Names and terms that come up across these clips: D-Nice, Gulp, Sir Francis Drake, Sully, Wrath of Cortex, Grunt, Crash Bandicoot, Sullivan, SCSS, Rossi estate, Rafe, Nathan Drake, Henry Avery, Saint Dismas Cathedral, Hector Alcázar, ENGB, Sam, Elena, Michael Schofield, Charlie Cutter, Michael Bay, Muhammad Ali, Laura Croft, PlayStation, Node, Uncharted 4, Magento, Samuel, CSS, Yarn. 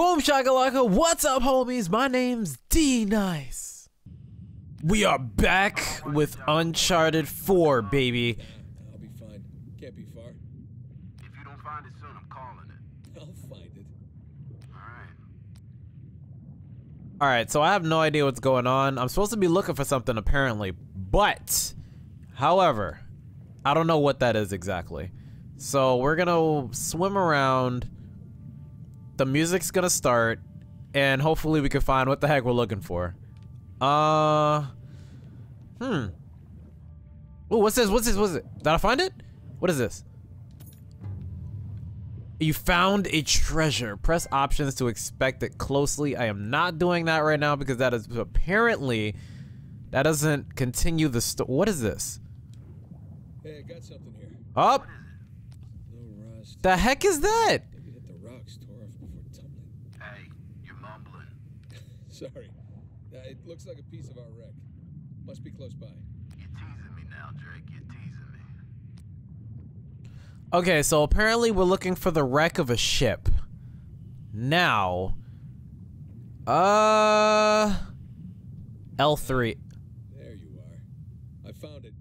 Boom shakalaka, what's up homies? My name's D-Nice. We are back with Uncharted 4, baby. I'll be fine. Can't be far. If you don't find it soon, I'm calling it. I'll find it. Alright. Alright, so I have no idea what's going on. I'm supposed to be looking for something apparently, but however, I don't know what that is exactly. So we're gonna swim around. The music's gonna start, and hopefully we can find what the heck we're looking for. Ooh, what's this? What's this? What's it? Did I find it? What is this? You found a treasure. Press options to inspect it closely. I am not doing that right now because that is apparently that doesn't continue the story. What is this? Hey, I got something here. Up. No rust. The heck is that? Sorry. It looks like a piece of our wreck. Must be close by. You're teasing me now, Drake. You're teasing me. Okay, so apparently we're looking for the wreck of a ship. Now. L3. There you are. I found it.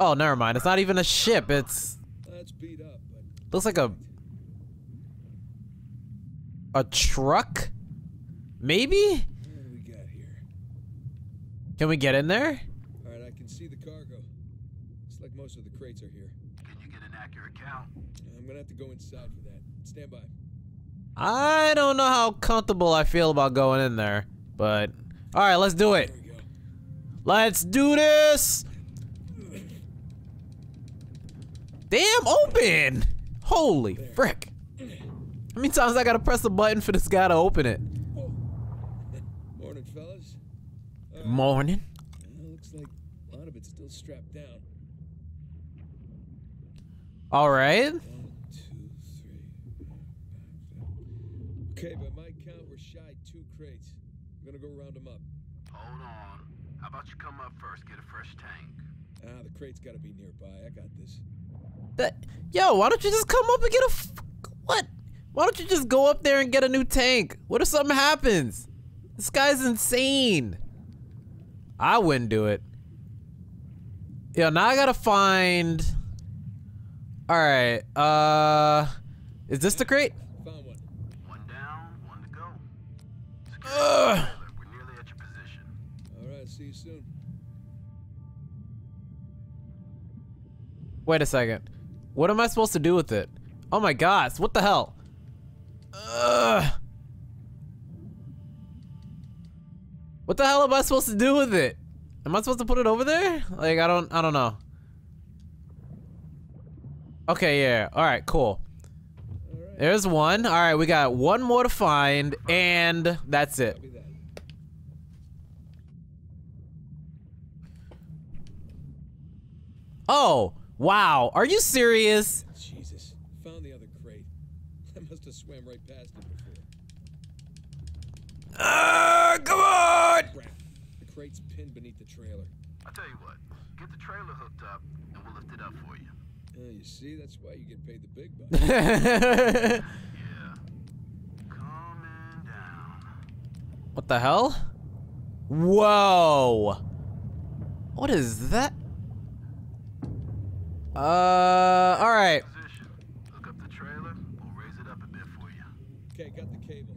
Oh, never mind. It's not even a ship. It's... That's beat up, but... Looks like a... A truck? Maybe? Can we get in there? All right, I can see the cargo. Looks like most of the crates are here. Can you get an accurate count? I'm gonna have to go inside for that. Stand by. I don't know how comfortable I feel about going in there, but all right, let's do it. Let's do this. Damn, open! Holy frick! How many times I gotta press the button for this guy to open it? Morning, fellas. Morning. Looks like a lot of it's still strapped down. All right. 1, 2, 3, 4, 5, 6. Okay, by my count, we're shy 2 crates. We're gonna go round them up. Hold on. How about you come up first, get a fresh tank? Ah, the crate's gotta be nearby. I got this. Yo, why don't you just come up and get a what? Why don't you just go up there and get a new tank? What if something happens? This guy's insane. I wouldn't do it. Yeah, now I gotta find. All right. Is this the crate? Found one. One down, one to go. We're nearly at your position. All right. See you soon. Wait a second. What am I supposed to do with it? Oh my gosh! What the hell? What the hell am I supposed to do with it? Am I supposed to put it over there? Like, I don't know. Okay, yeah, all right, cool. There's one, all right, we got one more to find, and that's it. Oh, wow, are you serious? Jesus, found the other crate. I must have swam right past it before. Come on! The crate's pinned beneath the trailer. I'll tell you what, get the trailer hooked up and we'll lift it up for you. You see, that's why you get paid the big bucks. Yeah. Coming down. What the hell? Whoa! What is that? Alright. Hook up the trailer, we'll raise it up a bit for you. Okay, got the cable.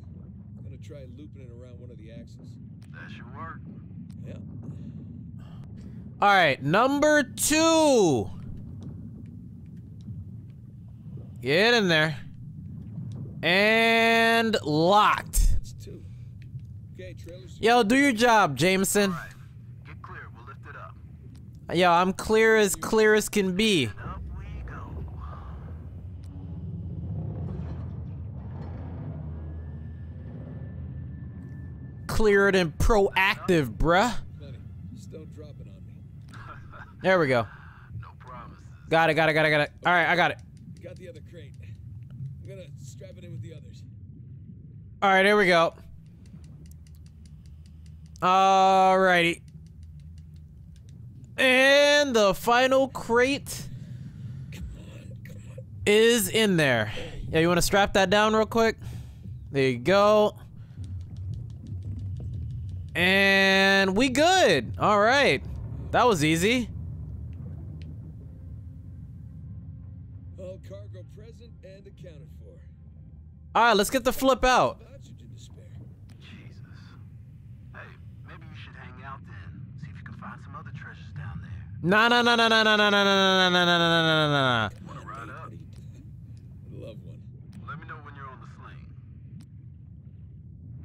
Try looping it around one of the axles. That should work. Yeah. All right, number 2. Get in there. And locked. That's 2. Okay, trailers. Yo, do your job, Jameson. All right. Get clear. We'll lift it up. Yo, I'm clear as can be. Up we go. Cleared and proactive, bruh. Still dropping on me. There we go. No promises. Got it. All right, I got it. Got the other crate. I'm gonna strap it in with the others. All right, here we go. All righty. And the final crate is in there. Yeah, you want to strap that down real quick? There you go. And we good. All right. That was easy. All cargo present and accounted for. All right, let's get the flip out. Jesus. Hey, maybe you should hang out then. See if you can find some other treasures down there. No, no, no, no, no, no, no, no, no, no, no, no, no, no, no.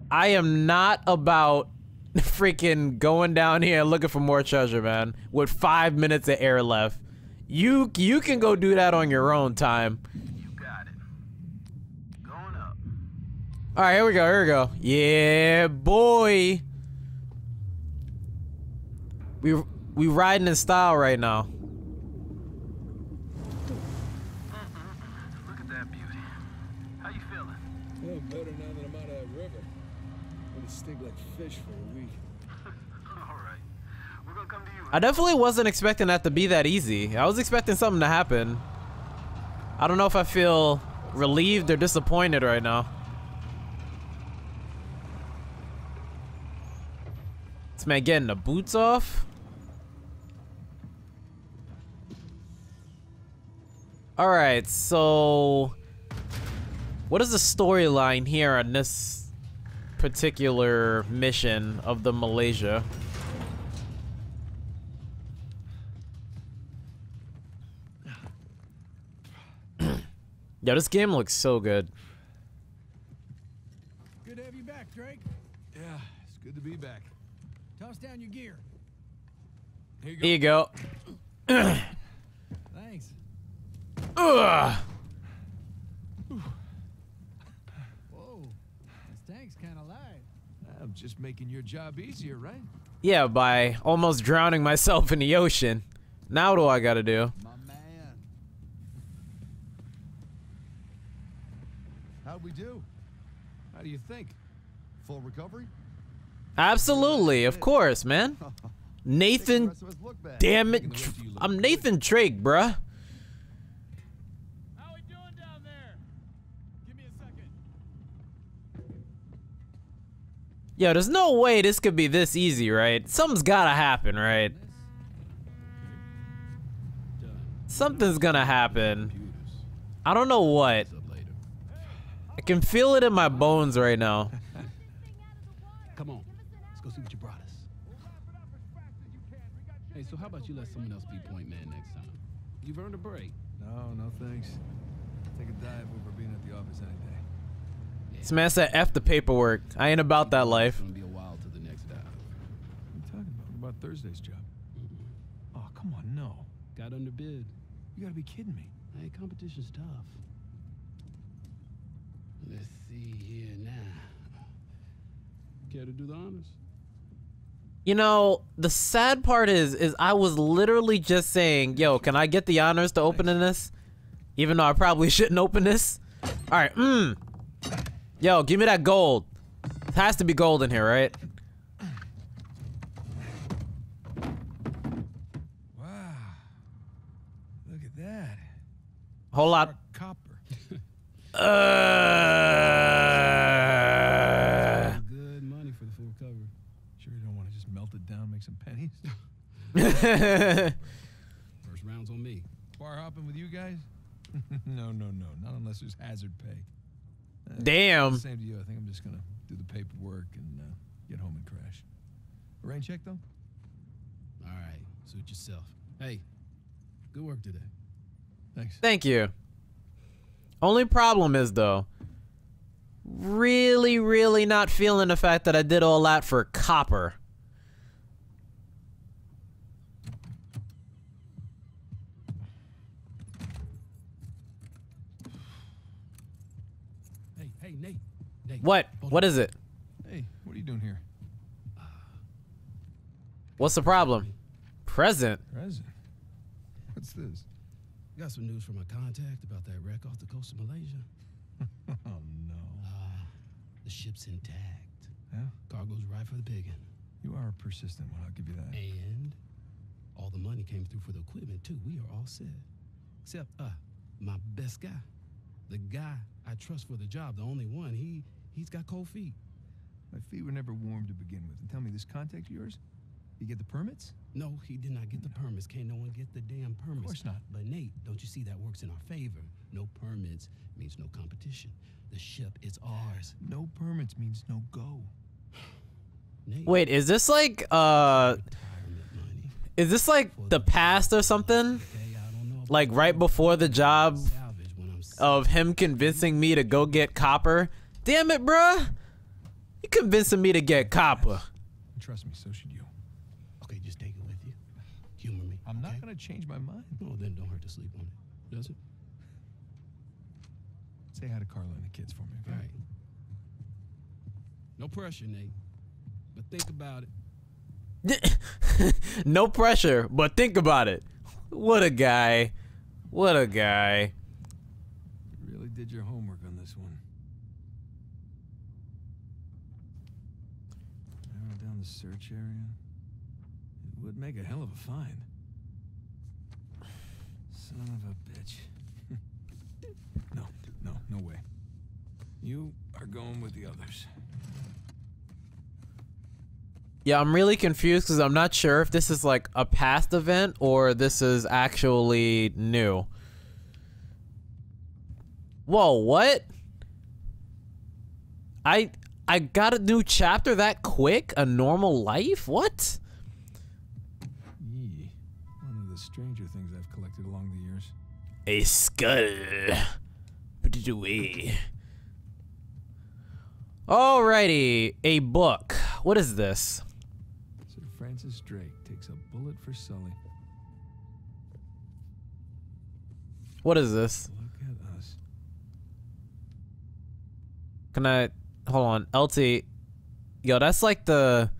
I am not about freaking going down here and looking for more treasure, man, with 5 minutes of air left. You can go do that on your own time. You got it. Going up. All right, here we go. Here we go. Yeah, boy. We riding in style right now. Look at that beauty. How you feeling? Oh, better now that I'm out of that river. Stink like fish for a week. All right. We're gonna come to you. I definitely wasn't expecting that to be that easy. I was expecting something to happen. I don't know if I feel relieved or disappointed right now. This man getting the boots off. All right, so what is the storyline here on this particular mission of the Malaysia? Yeah, this game looks so good. Good to have you back, Drake. Yeah, it's good to be back. Toss down your gear. Here you go. Thanks. Ugh. I'm just making your job easier, right? Yeah, by almost drowning myself in the ocean. Now what do I gotta do? My man. How'd we do? How do you think? Full recovery? Absolutely, of course, man. Nathan, damn it, I'm Nathan Drake, bruh. Yo, there's no way this could be this easy, right? Something's gotta happen, right? Something's gonna happen. I don't know what. I can feel it in my bones right now. Come on, let's go see what you brought us. Hey, so how about you let someone else be point man next time? You've earned a break. No, no thanks. Take a dive over being at the office any day. This man said F the paperwork. I ain't about that life. It's gonna be a while till the next dive. What are you talking about? About Thursday's job. Oh, come on, no. Got underbid. You gotta be kidding me. Hey, competition's tough. Let's see here now. Care to do the honors? You know, the sad part is I was literally just saying, yo, can I get the honors to opening this? Even though I probably shouldn't open this. Alright, Yo, give me that gold. It has to be gold in here, right? Wow. Look at that. Whole lot. Copper. Good money for the full cover. Sure you don't want to just melt it down, make some pennies? First round's on me. Bar hopping with you guys? No. Not unless there's hazard pay. Damn. Same to you. I think I'm just gonna do the paperwork and get home and crash. A rain check though. All right, suit yourself. Hey, good work today. Thanks. Thank you. Only problem is though, really not feeling the fact that I did all that for copper. What? What is it? Hey, what are you doing here? What's the problem? Present. Present? What's this? Got some news from my contact about that wreck off the coast of Malaysia. Oh, no. The ship's intact. Yeah? Cargo's right for the picking. You are a persistent one, I'll give you that. And all the money came through for the equipment, too. We are all set. Except, my best guy. The guy I trust for the job, the only one, he... He's got cold feet. My feet were never warm to begin with. And tell me, this contact's yours? You get the permits? No, he did not get the permits. Can't no one get the damn permits. Of course not. But Nate, don't you see that works in our favor? No permits means no competition. The ship is ours. No permits means no go. Nate, wait, is this like is this like the past or something? Like right before the job of him convincing me to go get copper? Damn it, bruh! You convincing me to get copper. Trust me, so should you. Okay, just take it with you. Humor me. I'm not gonna change my mind. Well, then don't hurt to sleep on it, does it? Say hi to Carla and the kids for me, okay? All right. No pressure, Nate. But think about it. No pressure, but think about it. What a guy. What a guy. You really did your homework on this one. Narrow down the search area. It would make a hell of a find. Son of a bitch. No way. You are going with the others. Yeah, I'm really confused because I'm not sure if this is like a past event or this is actually new. Whoa, what? I got a new chapter that quick? A normal life? What? Yee, one of the stranger things I've collected along the years. A skull. Alrighty, a book. What is this? Sir Francis Drake takes a bullet for Sully. What is this? Look at us. Can I hold on? LT, yo, that's like the.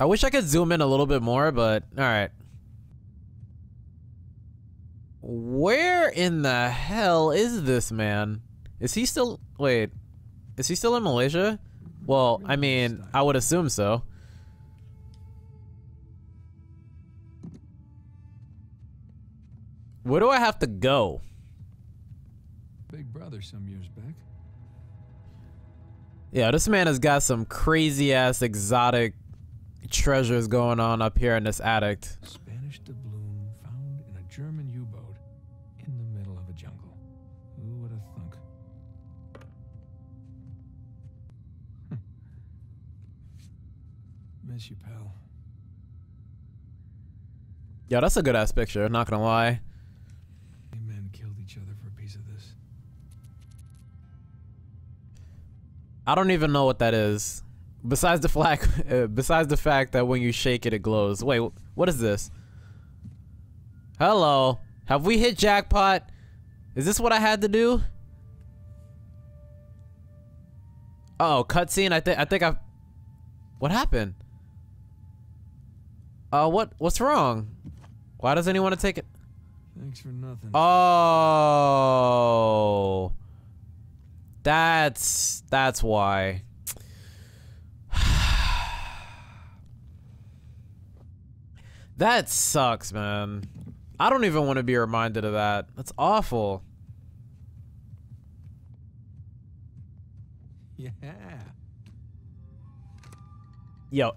I wish I could zoom in a little bit more, but all right. Where in the hell is this man? Is he still... Wait. Is he still in Malaysia? Well, I mean, I would assume so. Where do I have to go? Big brother some years back. Yeah, this man has got some crazy-ass exotic treasures going on up here in this attic. Spanish doubloon found in a German U-boat. Miss you, pal. Yeah, that's a good ass picture, not gonna lie. Men killed each other for a piece of this. I don't even know what that is. Besides the flag, besides the fact that when you shake it, it glows. Wait, what is this? Hello. Have we hit jackpot? Is this what I had to do? Oh, cutscene. I think what happened? What's wrong? Why does anyone want to take it? Thanks for nothing. Oh, that's why. That sucks, man. I don't even want to be reminded of that. That's awful. Yeah. Yo.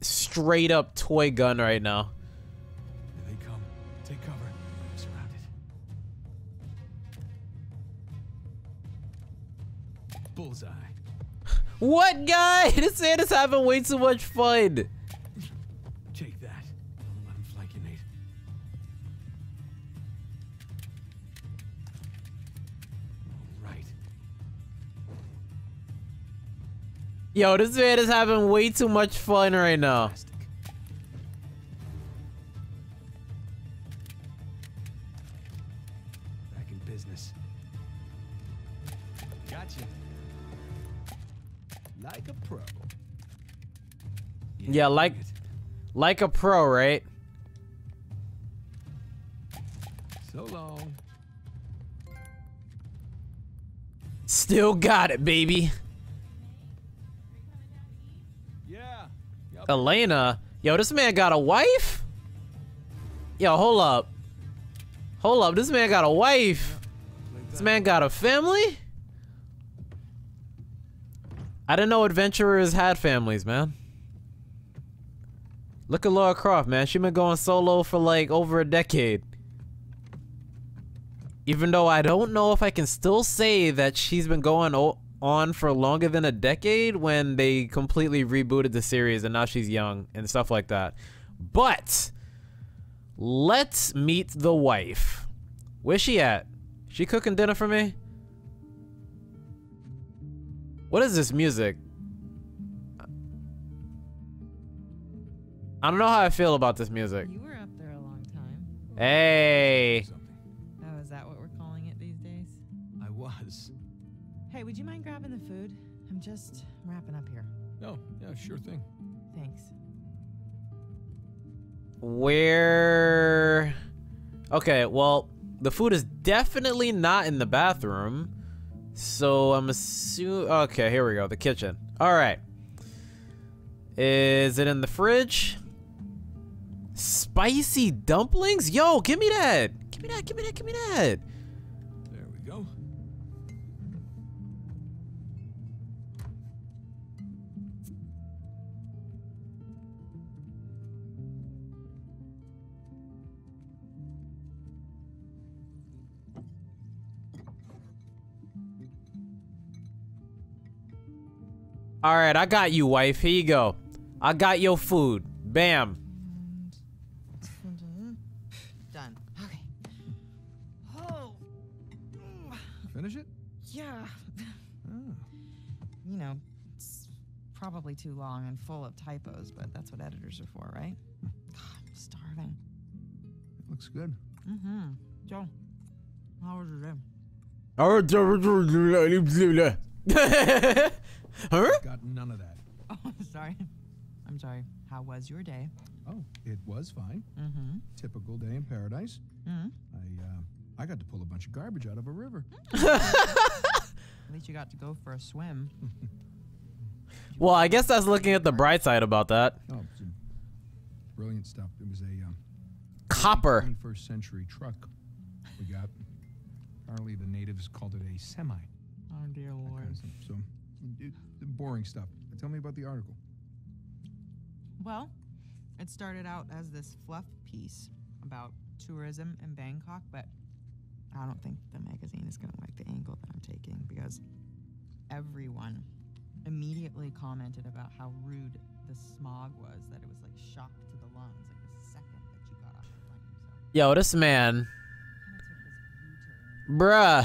Straight up toy gun right now. Here they come. Take cover. I'm surrounded. Bullseye. What guy? This man is having way too much fun. Take that. Don't let him flank you, Nate. All right. Yo, this man is having way too much fun right now. Back in business. Gotcha. Like a pro. Yeah, like a pro, right? So long. Still got it, baby. Elena, yo, this man got a wife? Yo, hold up. This man got a wife. This man got a family? I didn't know adventurers had families, man. Look at Laura Croft, man. She's been going solo for like over a decade. Even though I don't know if I can still say that she's been going on for longer than a decade when they completely rebooted the series and now she's young and stuff like that. But let's meet the wife. Where's she at? She cooking dinner for me? What is this music? I don't know how I feel about this music. You were up there a long time. Hey. Oh, is that what we're calling it these days? I was. Hey, would you mind grabbing the food? I'm just wrapping up here. No, yeah, sure thing. Thanks. Where? Okay, well, the food is definitely not in the bathroom. So I'm assuming. Okay, here we go. The kitchen. All right. Is it in the fridge? Spicy dumplings? Yo, give me that. Give me that. Give me that. Give me that. There we go. All right, I got you, wife. Here you go. I got your food. Bam. Done. Okay. Oh. Finish it? Yeah. Oh. You know, it's probably too long and full of typos, but that's what editors are for, right? God, I'm starving. It looks good. Mm-hmm. Joe, how was your day? Huh? Got none of that. Oh, sorry. I'm sorry. How was your day? Oh, it was fine. Mm-hmm. Typical day in paradise. Mm-hmm. I got to pull a bunch of garbage out of a river. At least you got to go for a swim. Well, I guess that's looking at the bright side about that. Oh, brilliant stuff. It was a copper 21st century truck we got. Apparently the natives called it a semi. Oh dear Lord. So boring stuff. Tell me about the article. Well, it started out as this fluff piece about tourism in Bangkok, but I don't think the magazine is going to like the angle that I'm taking because everyone immediately commented about how rude the smog was, that it was like shock to the lungs like the second that you got off the plane. So. Yo, this man. Bruh.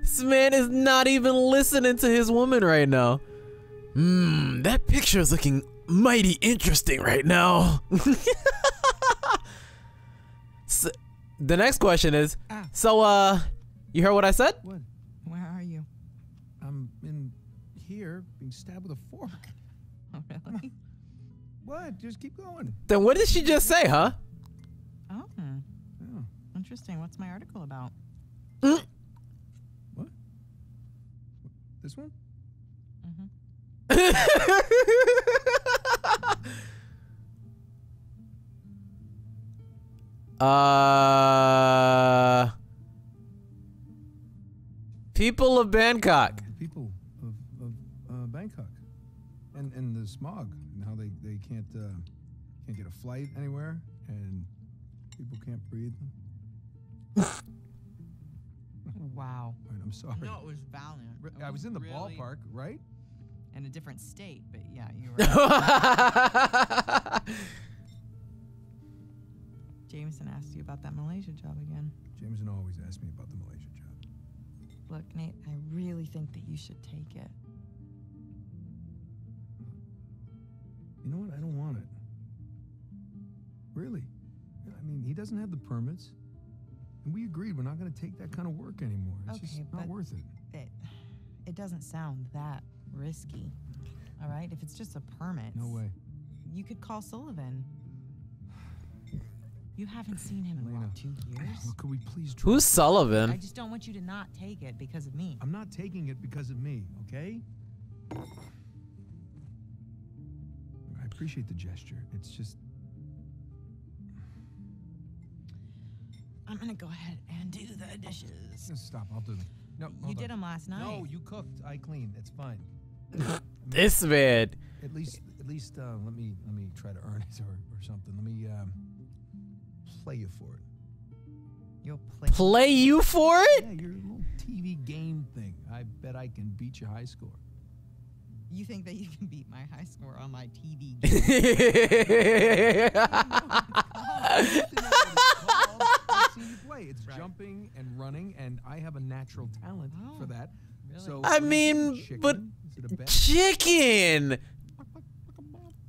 This man is not even listening to his woman right now. Mmm, that picture is looking mighty interesting right now. So, the next question is, you heard what I said? What? Where are you? I'm in here being stabbed with a fork. Oh, really? What? Just keep going. Then what did she just say, huh? Oh. Yeah. Interesting. What's my article about? Mm. This one? Mm-hmm. People of Bangkok. People of Bangkok. And the smog. And how they can't get a flight anywhere. And people can't breathe. Wow. Right, I'm sorry. No, it was valiant. I was in the really ballpark, right? In a different state, but yeah, you were. Jameson asked you about that Malaysia job again. Jameson always asks me about the Malaysia job. Look, Nate, I really think that you should take it. You know what? I don't want it. Really. I mean, he doesn't have the permits. And we agreed we're not going to take that kind of work anymore. It's okay, just not worth it. It doesn't sound that risky. All right? If it's just a permit. No way. You could call Sullivan. You haven't seen him in about 2 years. Well, could we please try? Who's Sullivan? I just don't want you to not take it because of me. I'm not taking it because of me, okay? I appreciate the gesture. It's just... I'm gonna go ahead and do the dishes. Stop, I'll do them. No, you did them last night. No, you cooked. I cleaned. It's fine. This man. At least, let me try to earn it or something. Let me play you for it. You'll play you for it? Yeah, your little TV game thing. I bet I can beat your high score. You think that you can beat my high score on my TV game? I've seen you play. It's right. Jumping and running, and I have a natural talent for that. Really? So I mean, chicken? But chicken.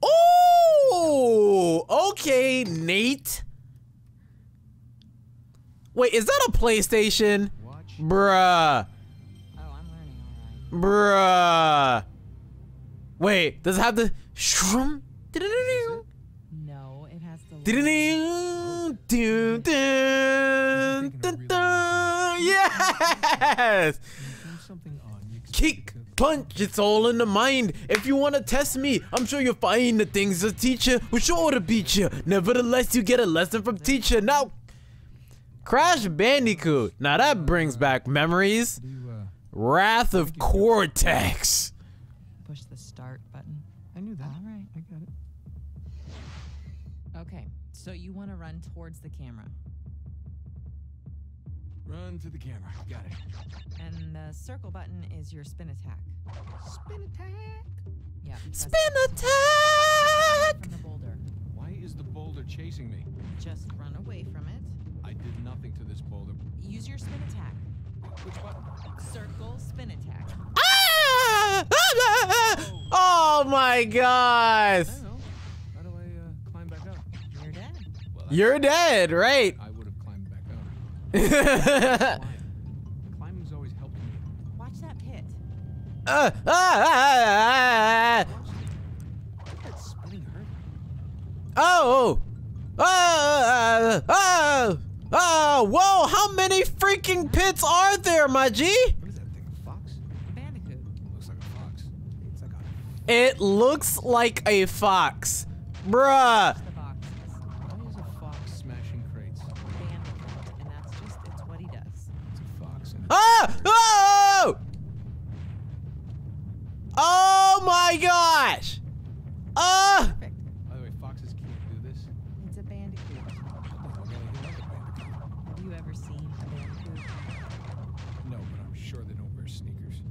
Oh, okay, Nate. Wait, is that a PlayStation? Watch. Bruh. Oh, I'm learning. All right. Bruh. Wait, does it have the shroom? No, it has the. Yes! Kick, punch, it's all in the mind. If you want to test me, I'm sure you'll find the things a teacher will sure to beat you. Nevertheless, you get a lesson from teacher. Now, Crash Bandicoot. Now that brings back memories. Wrath of Cortex. Push the start button. I knew that. All right, I got it. Okay, so you want to run towards the camera. Run to the camera. Got it. And the circle button is your spin attack. Spin attack. Yeah. Spin attack. From the boulder. Why is the boulder chasing me? Just run away from it. I did nothing to this boulder. Use your spin attack. Which button? Circle spin attack. Oh my gosh! I don't know. How do I climb back up? You're dead. Well, you're dead, right? I would have climbed back up. Climbing's always helped me. Watch that pit. Watch that spinning hurt. Oh! Whoa! How many freaking pits are there, my G? It looks like a fox. Bruh. Why is a fox smashing crates? Bandicoot, and that's just, it's what he does. It's a fox. Ah! Oh! Oh my gosh! Ah! By the way, foxes can't do this. It's a bandicoot. Have you ever seen a bandicoot? No, but I'm sure they don't wear sneakers.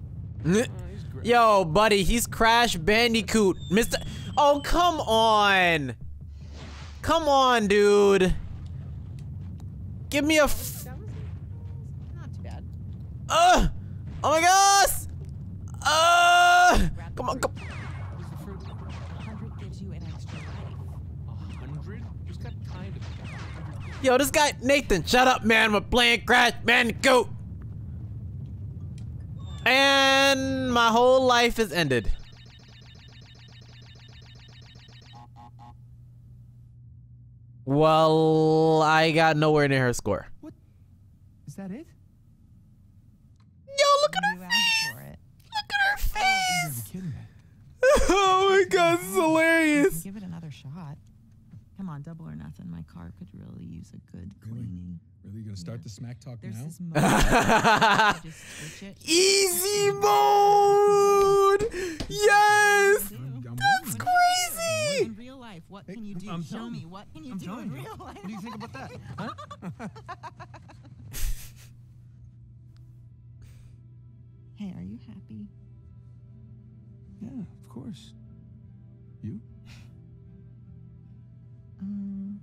Yo, buddy, he's Crash Bandicoot, Mr. Oh, come on. Come on, dude. Give me a f. That was not too bad. Oh my gosh. Come on, come. Yo, this guy, Nathan, shut up, man. We're playing Crash Bandicoot. And my whole life is ended. Well, I got nowhere near her score. What? Is that it? Yo, look at her face! Look at her face! Oh my god, this is hilarious! Give it another shot. Come on, double or nothing. My car could really use a good cleaning. Really gonna start the smack talk now? Easy mode! Yes! That's crazy! In real life, what can you do? Show me what can you do in real life? What do you think about that? Huh? Hey, are you happy? Yeah, of course. You? Come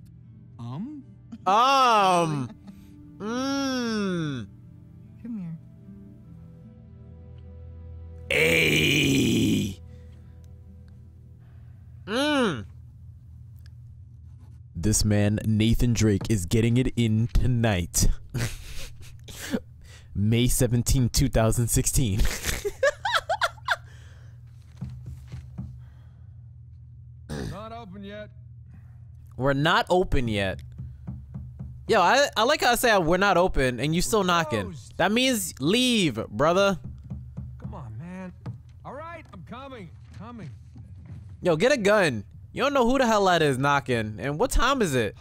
here. Ayy. This man, Nathan Drake, is getting it in tonight. May 17, 2016. Not open yet. We're not open yet. Yo, I like how I say we're not open and you still knocking. That means leave, brother. Come on, man. All right, I'm coming. Yo, get a gun. You don't know who the hell that is knocking. And what time is it?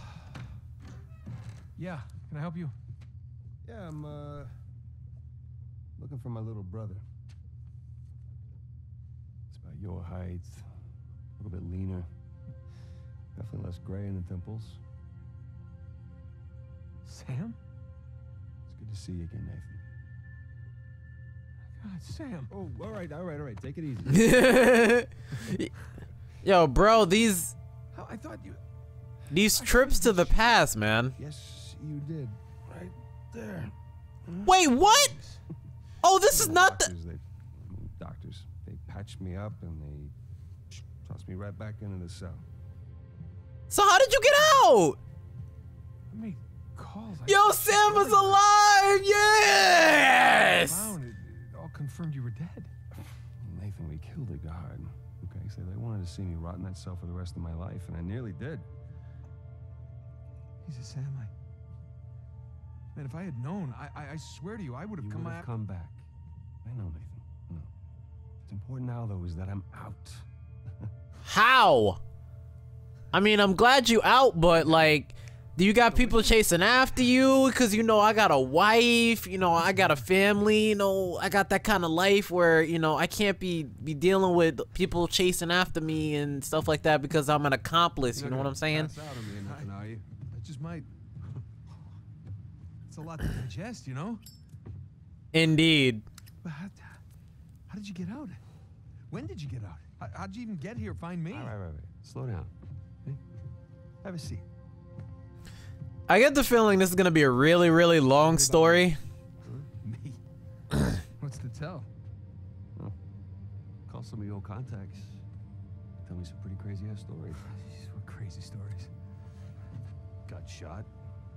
Yeah, Can I help you? Yeah, I'm looking for my little brother. It's about your height, a little bit leaner, definitely less gray in the temples. Sam? It's good to see you again, Nathan. God, Sam. Oh, all right. Take it easy. Yo, bro, these trips to the past, man. Yes, you did. Right there. Wait, what? Oh, this is not the... Doctors, they patched me up and they tossed me right back into the cell. So how did you get out? I made calls. Yo, Sam was alive! Yes! Confirmed you were dead. Nathan, we killed a guard. Okay, so they wanted to see me rot in that cell for the rest of my life, and I nearly did. Jesus, Sam, man, if I had known, I swear to you, I would have come back. I know, Nathan. No. What's important now, though, is that I'm out. How? I mean, I'm glad you out, but like, do you got people chasing after you? Because, you know, I got a wife, you know, I got a family, you know, I got that kind of life where, you know, I can't be dealing with people chasing after me and stuff like that because I'm an accomplice, you know what I'm saying? I just might. It's a lot to digest, you know? Indeed. But how did you get out? When did you get out? How did you even get here? Find me? All right, slow down. Hey, have a seat. I get the feeling this is gonna be a really, really long story. Me? What's to tell? Well, call some of your old contacts. Tell me some pretty crazy ass stories. These were crazy stories. Got shot,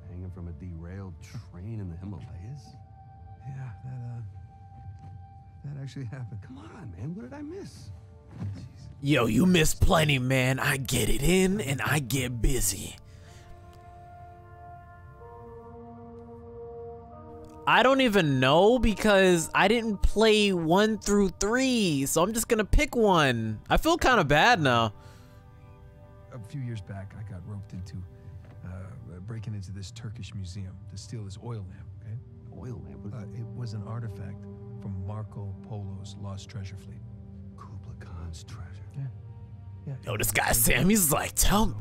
hanging from a derailed train in the Himalayas. Yeah, that actually happened. Come on, man. What did I miss? Jeez. Yo, you missed plenty, man. I get it in, and I get busy. I don't even know because I didn't play 1 through 3, so I'm just gonna pick one. I feel kind of bad now. A few years back, I got roped into breaking into this Turkish museum to steal this oil lamp. Okay, oil lamp. It was an artifact from Marco Polo's lost treasure fleet. Kubla Khan's treasure. Yeah. Yeah. Yo, this guy Sam, he's like, tell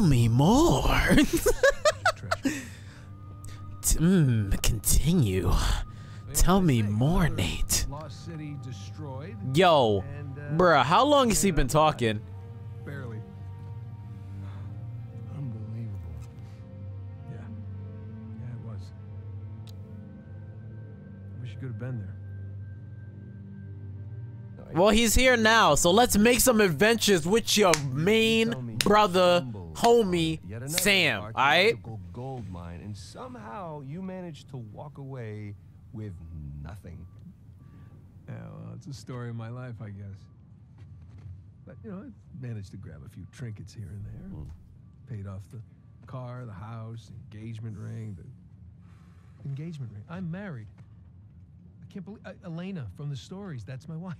me more. Continue. Tell me more, Nate. Yo, bruh, how long has he been talking? Barely. Unbelievable. Yeah. Yeah, it was. I wish you could have been there. Well, he's here now, so let's make some adventures with your main brother, homie, Sam, alright? Gold mine, and somehow you managed to walk away with nothing. Yeah, well, it's a story of my life, I guess. But, you know, I managed to grab a few trinkets here and there. Paid off the car, the house, engagement ring, the engagement ring. I'm married. I can't believe... Elena from the stories, that's my wife.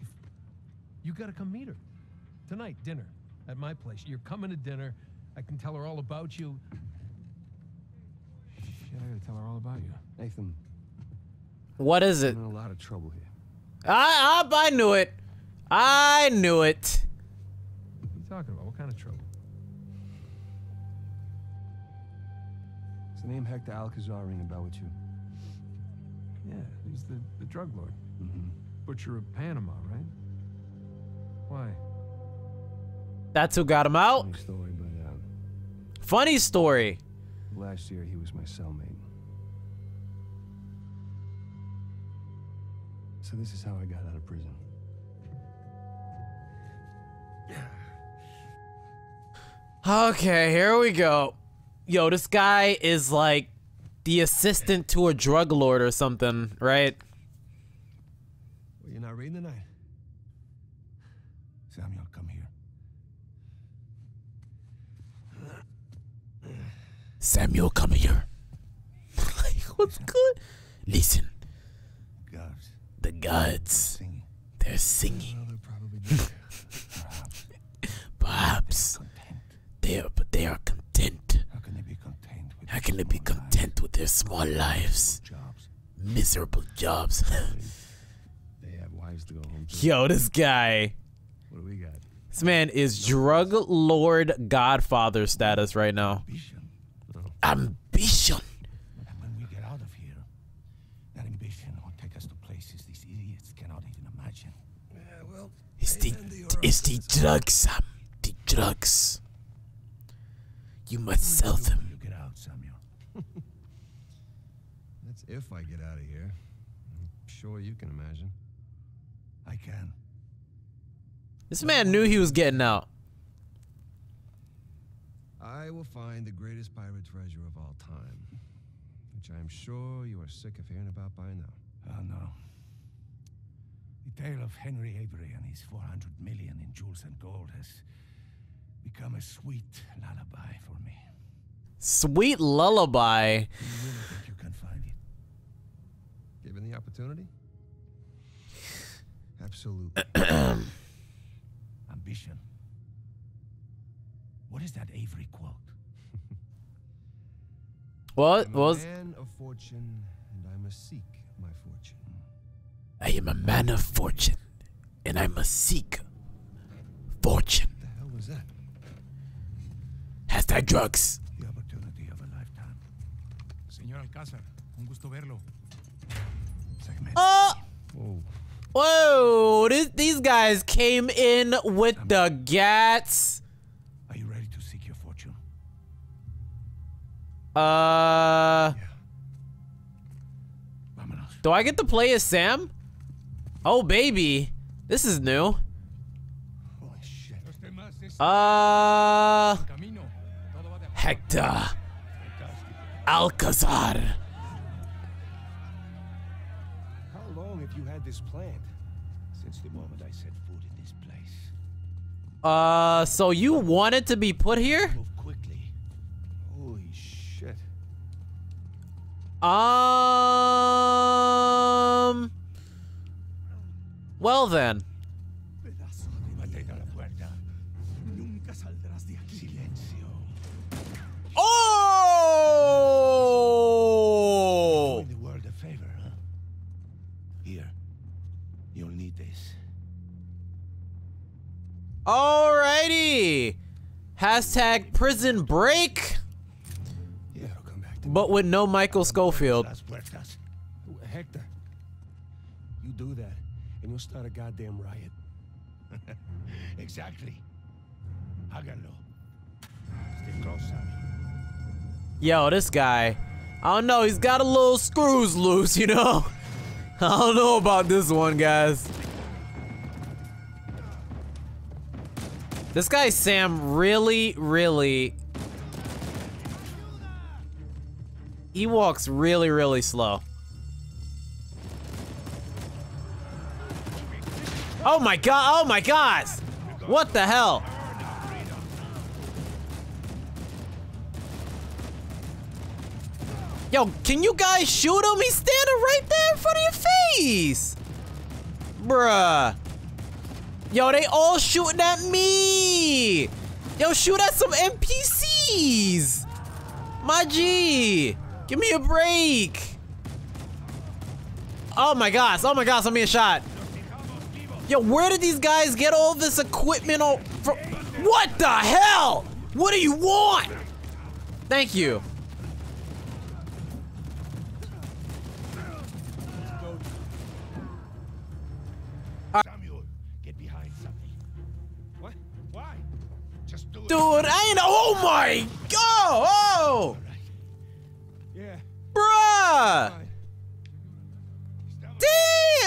You gotta come meet her. Tonight, dinner, at my place. You're coming to dinner. I can tell her all about you. I gotta tell her all about you. Nathan. What is it? I'm in a lot of trouble here. I knew it. I knew it. What are you talking about? What kind of trouble? Does the name Hector Alcázar ring a bell with you? Yeah, he's the drug lord. Mm-hmm. Butcher of Panama, right? Why? That's who got him out? Funny story, but, funny story. Last year, he was my cellmate. So this is how I got out of prison. Okay, here we go. Yo, this guy is like the assistant to a drug lord or something, right? Well, you're not reading tonight. Samuel, come here. Samuel, come here. Like, what's good? Listen. Gods. The gods. Singing. They're singing. Well, they're perhaps. Perhaps. They're content. But they are content. How can they be content with their small lives. Miserable jobs. They have wives to go home to. Yo, this guy. What do we got? This man is drug lord godfather status right now. Ambition. Ambition. And when we get out of here, that ambition will take us to places these idiots cannot even imagine. Yeah, well, it's the drugs, Sam. The drugs. You must sell them. You get out, Samuel. That's if I get out of here. I'm sure you can imagine. I can. This man knew he was getting out. I will find the greatest pirate treasure of all time, which I am sure you are sick of hearing about by now. Oh, no. The tale of Henry Avery and his 400 million in jewels and gold has become a sweet lullaby for me. Sweet lullaby? You really think you can find it? Given the opportunity? Absolutely. Ambition. What is that Avery quote? What was? I am a man of fortune, and I must seek my fortune. I am a man of fortune, and I must seek fortune. What the hell was that? Hashtag drugs. The opportunity of a lifetime. Señor Alcázar, un gusto verlo. Oh! Whoa. Whoa, these guys came in with the gats. Are you ready to seek your fortune? Yeah. Do I get to play as Sam? Oh, baby. This is new. Holy shit. Hector Alcázar. You had this planned since the moment I set foot in this place. So you wanted to be put here? Move quickly. Holy shit. Well then. Oh! Alrighty. Hashtag prison break. Yeah, I'll come back to but with no Michael Schofield. Hector, you do that, and you'll start a goddamn riot. Exactly. Háganlo. Stay close, Sammy. Yo, this guy. I don't know. He's got a little screws loose, you know. I don't know about this one, guys. This guy, Sam, really... He walks really slow. Oh my god, oh my gosh! What the hell? Yo, can you guys shoot him? He's standing right there in front of your face! Bruh. Yo, they all shooting at me! Yo, shoot at some NPCs! My G! Give me a break! Oh my gosh, I'm being shot! Yo, where did these guys get all this equipment from? What the hell?! What do you want?! Thank you. Dude, I ain't. Oh my god! Oh! Yeah. Bruh!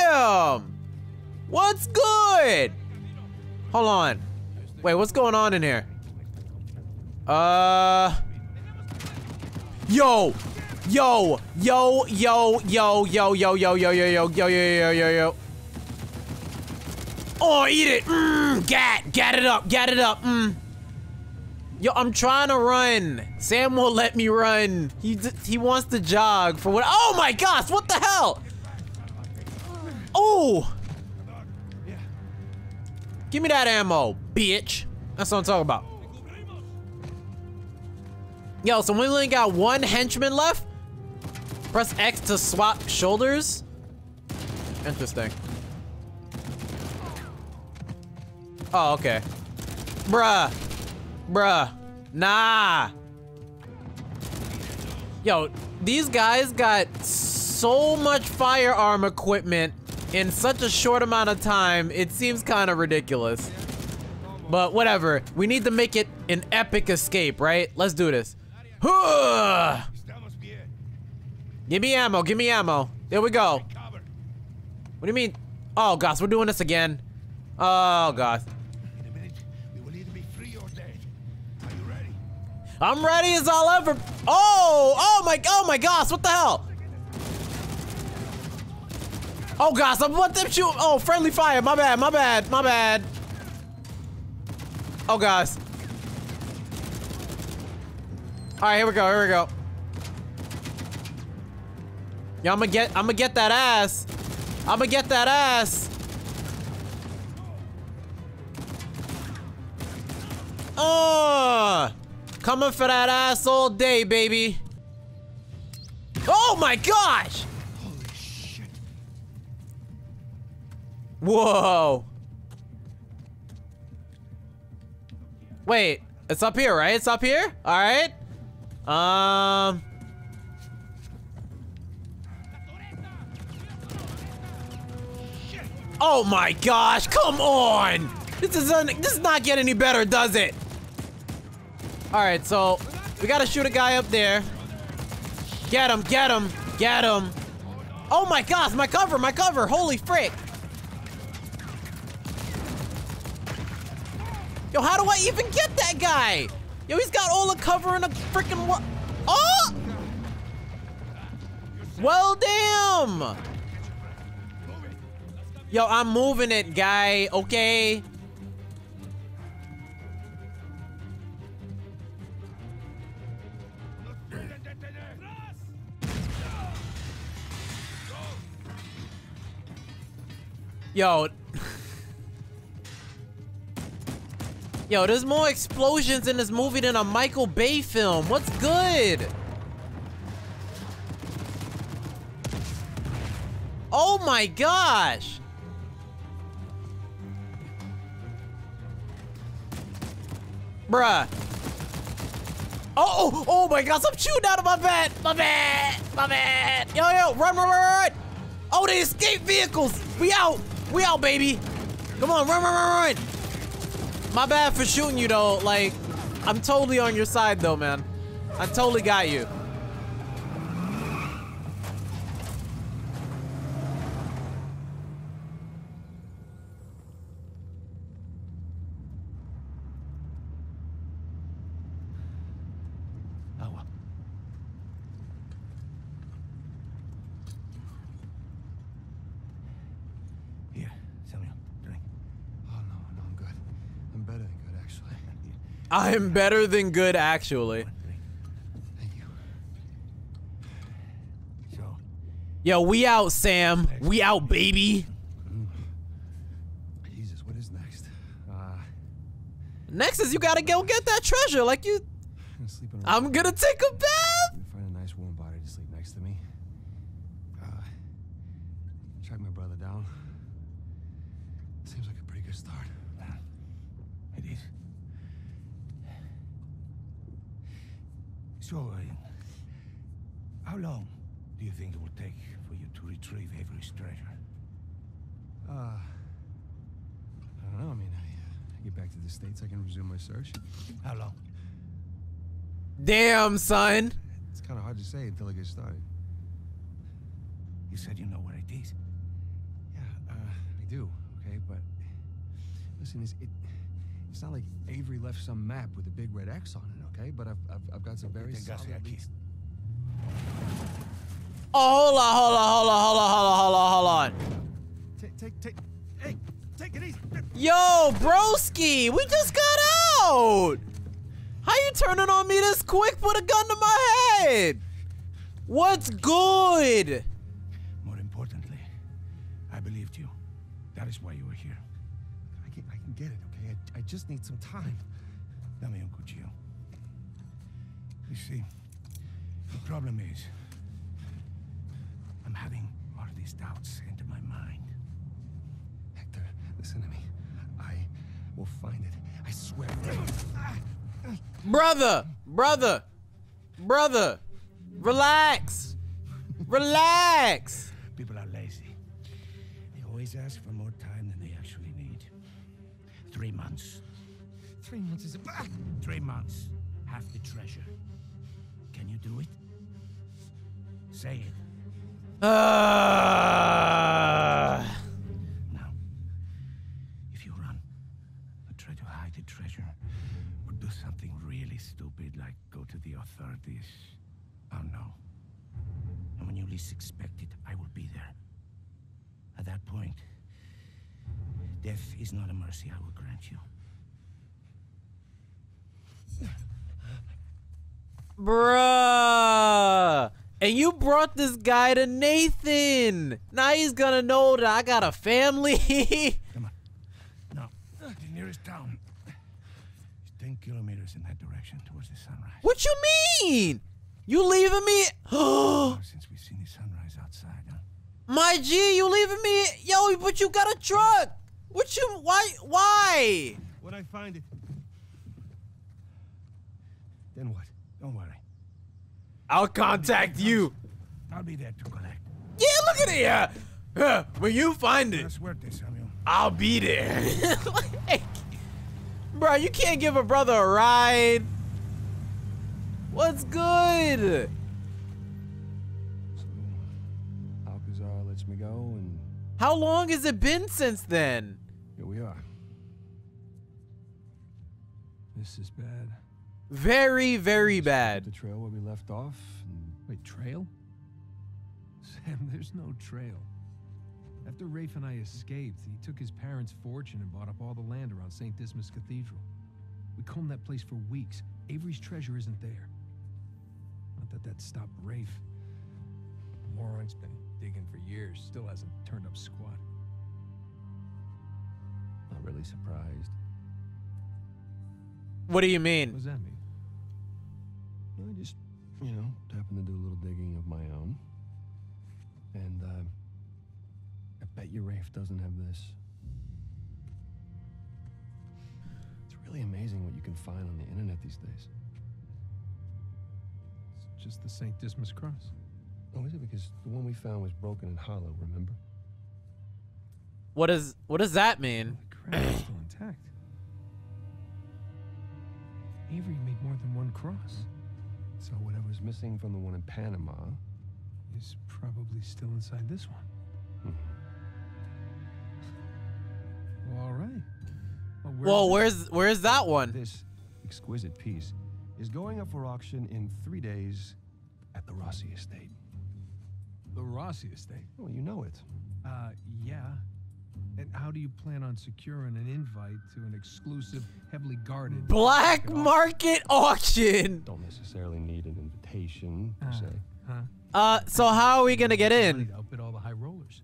Damn! What's good? Hold on. Wait, what's going on in here? Yo! Oh, eat it! Gat it up! Yo, I'm trying to run. Sam won't let me run. He wants to jog for what? Oh my gosh, what the hell? Oh! Give me that ammo, bitch. That's what I'm talking about. Yo, so we only got one henchman left? Press X to swap shoulders? Interesting. Oh, okay. Bruh. Bruh. Nah. Yo, these guys got so much firearm equipment in such a short amount of time, it seems kind of ridiculous. But whatever, we need to make it an epic escape, right? Let's do this. Give me ammo, give me ammo. There we go. What do you mean? Oh gosh, we're doing this again. Oh gosh. I'm ready as I'll ever. Oh my gosh, what the hell? Oh gosh, I'm about to shoot. Oh, friendly fire, my bad. Oh gosh. All right, here we go. Yeah, I'm gonna get that ass. Oh, coming for that ass all day, baby. Oh my gosh. Holy shit. Whoa. Wait, it's up here, right? It's up here? All right. Oh my gosh, come on. This is not getting any better, does it? All right, so we got to shoot a guy up there. Get him. Oh my gosh, my cover. Holy frick. Yo, how do I even get that guy? Yo, he's got all the cover in a freaking what? Oh! Well, damn! Yo, I'm moving it, guy. Okay. Yo. Yo, there's more explosions in this movie than a Michael Bay film. What's good? Oh my gosh. Bruh. Oh my gosh, I'm shooting out of my bad. Yo, run. Oh, they escape vehicles. We out, baby. Come on, run. My bad for shooting you, though. Like, I'm totally on your side, though, man. I totally got you. I'm better than good, actually. Thank you. So, yo, we out, Sam. We out, baby. Jesus, what is next? Next is you gotta go get that treasure, like you. I'm gonna take a bath. Find a nice warm body to sleep next to me. Track my brother down. Seems like a pretty good start. It is. So, how long do you think it will take for you to retrieve Avery's treasure? I don't know. I mean, I get back to the States, I can resume my search. How long? Damn, son. It's kind of hard to say until I get started. You said you know where it is. Yeah, I do, okay, but listen, it's not like Avery left some map with a big red X on it. Okay, but I've got some very solid leads. Oh, hold on. Take it easy. Yo, broski, we just got out. How you turning on me this quick? Put a gun to my head. What's good? More importantly, I believed you. That is why you were here. I can get it, okay? I just need some time. Tell me, Uncle Gio. You see, the problem is, I'm having a lot of these doubts enter my mind. Hector, listen to me. I will find it. I swear. Brother. Relax. Relax. People are lazy. They always ask for more time than they actually need. 3 months. 3 months is a... 3 months. Half the treasure. Can you do it? Say it. Now, if you run, but try to hide the treasure, or do something really stupid like go to the authorities, I'll know. And when you least expect it, I will be there. At that point, death is not a mercy I will grant you. Bruh! And you brought this guy to Nathan. Now he's gonna know that I got a family. Come on. No. The nearest town is 10 kilometers in that direction towards the sunrise. What you mean? You leaving me? Since we've seen the sunrise outside, huh? My G, you leaving me? Yo, but you got a truck. What you? Why? When I find it. Then what? Don't worry. I'll contact you. I'll be there to collect. Yeah, look at it. When you find it, I'll be there. Like, bro, you can't give a brother a ride. What's good? So, Alcazar lets me go, and how long has it been since then? Here we are. This is bad. Very, very bad. The trail where we left off. And... Wait, trail? Sam, there's no trail. After Rafe and I escaped, he took his parents' fortune and bought up all the land around Saint Dismas Cathedral. We combed that place for weeks. Avery's treasure isn't there. Not that that stopped Rafe. The moron's been digging for years, still hasn't turned up squat. Not really surprised. What do you mean? What does that mean? I just, you know, happened to do a little digging of my own. And, I bet you Rafe doesn't have this. It's really amazing what you can find on the internet these days. It's just the St. Dismas cross. Oh, is it? Because the one we found was broken and hollow, remember? What does that mean? Oh, the cross is still intact. Avery made more than one cross. So whatever's missing from the one in Panama is probably still inside this one. Hmm. Well, all right. Well, where's that one? This exquisite piece is going up for auction in 3 days at the Rossi estate. The Rossi estate? Well, you know it. Yeah. And how do you plan on securing an invite to an exclusive, heavily guarded... black market auction? Don't necessarily need an invitation, per se. So how are we gonna get in? I'll outbid all the high rollers.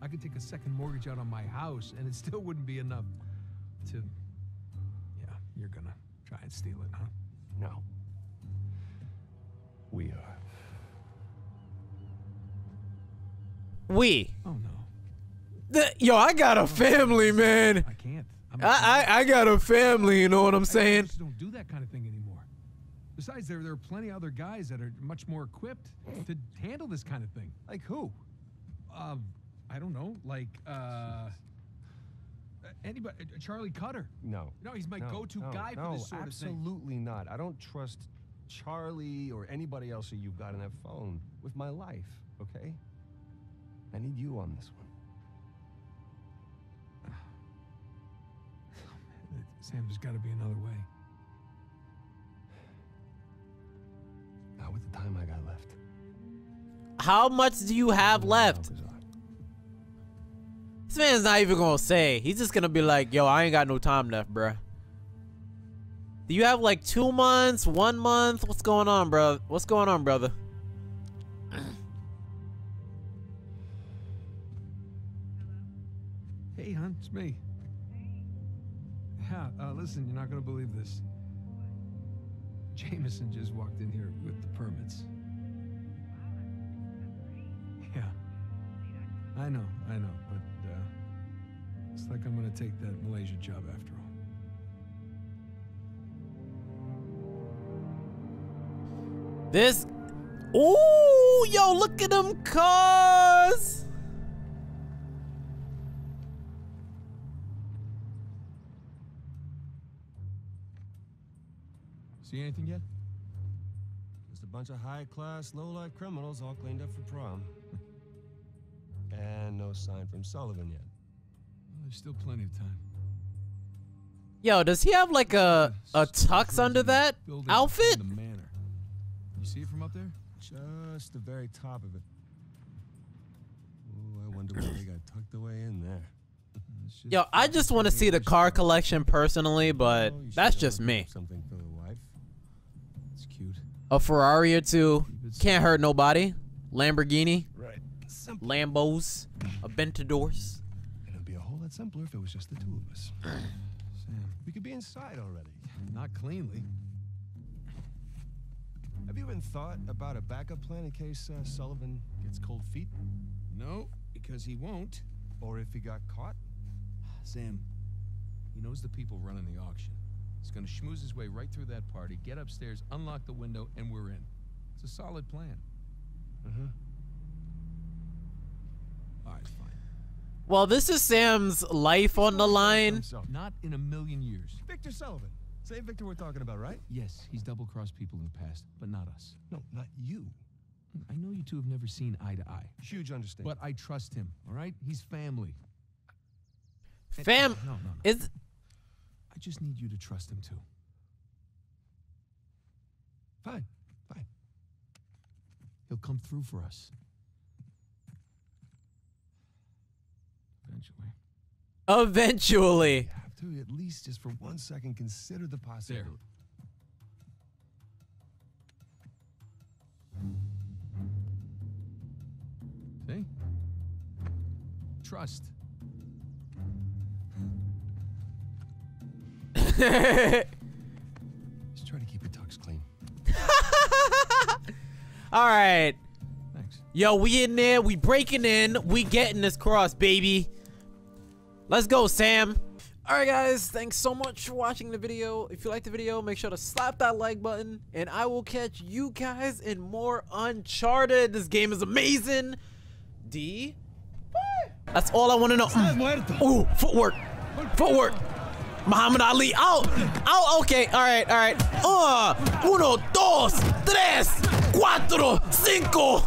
I could take a second mortgage out on my house, and it still wouldn't be enough to... Yeah, you're gonna try and steal it, huh? No. We are. We. Oh, no. Yo, I got a family, man. I can't. I got a family, you know what I'm saying? I just don't do that kind of thing anymore. Besides, there are plenty of other guys that are much more equipped to handle this kind of thing. Like who? I don't know. Like, anybody? Charlie Cutter? No. No, he's my go-to guy for this sort of thing. Absolutely not. I don't trust Charlie or anybody else that you've got on that phone with my life, okay? I need you on this one. Sam, there's got to be another way. Not with the time I got left. How much do you have left? This man's not even going to say. He's just going to be like, yo, I ain't got no time left, bruh. Do you have like 2 months, 1 month? What's going on, bro? What's going on, brother? Hey, hon, it's me. Yeah, listen, you're not gonna believe this. Jameson just walked in here with the permits. Yeah, I know, but it's like I'm gonna take that Malaysia job after all. This, ooh, yo, look at them cars. See anything yet? Just a bunch of high-class, low-life criminals all cleaned up for prom. And no sign from Sullivan yet. Well, there's still plenty of time. Yo, does he have like a tux under that outfit? You see it from up there? Just the very top of it. Ooh, I wonder why they got tucked away in there. Yo, I just want to see the car collection personally, but that's just me. Something for the wife. It's cute. A Ferrari or two. Can't hurt nobody. Lamborghini. Right. Simple. Lambos. Aventadors. And it'd be a whole lot simpler if it was just the two of us. Sam, we could be inside already. Not cleanly. Have you even thought about a backup plan in case Sullivan gets cold feet? No, because he won't. Or if he got caught? Sam, he knows the people running the auction. He's gonna schmooze his way right through that party, get upstairs, unlock the window, and we're in. It's a solid plan. Uh-huh. All right, fine. Well, this is Sam's life on the line. Not in a million years. Victor Sullivan. Same Victor we're talking about, right? Yes, he's double-crossed people in the past, but not us. No, not you. I know you two have never seen eye to eye. Huge understanding. But I trust him, all right? He's family. No. Is... I just need you to trust him, too. Fine. He'll come through for us. Eventually. To at least just for 1 second consider the possibility. There. See? Trust. Just try to keep your tux clean. All right. Thanks. Yo, we in there. We breaking in. We getting this cross, baby. Let's go, Sam. Alright guys, thanks so much for watching the video. If you liked the video, make sure to slap that like button, and I will catch you guys in more Uncharted. This game is amazing. D. That's all I want to know. Ooh, footwork. Muhammad Ali, out, okay, alright. Uno, dos, tres, cuatro, cinco.